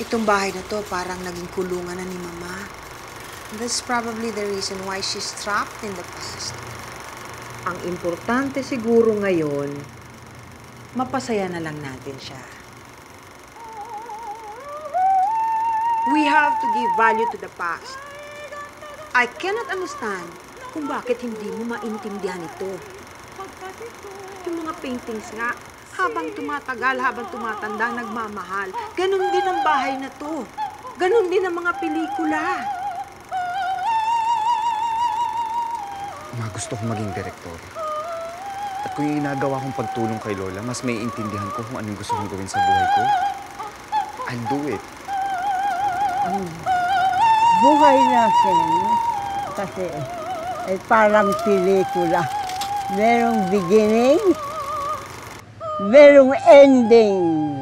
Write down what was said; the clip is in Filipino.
Itong bahay na to parang naging kulungan na ni Mama. That's probably the reason why she's trapped in the past. Ang importante siguro ngayon, mapasaya na lang natin siya. We have to give value to the past. I cannot understand kung bakit hindi mo maintindihan ito. Yung mga paintings nga, habang tumatagal, habang tumatanda, nagmamahal. Ganon din ang bahay na to. Ganon din ang mga pelikula. Ma, gusto kong maging direktor. At kung yung inagawa kong pagtulong kay Lola, mas may intindihan ko kung anong gusto kong gawin sa buhay ko. I'll do it. Buhay natin, kasi ay parang pelikula. Merong beginning, merong ending.